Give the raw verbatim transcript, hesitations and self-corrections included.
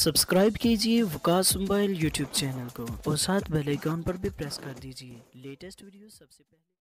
Subscribe कीजिए Waqas mobile YouTube channel को और साथ बेल आइकॉन पर भी प्रेस कर दीजिए लेटेस्ट वीडियो सबसे पहले।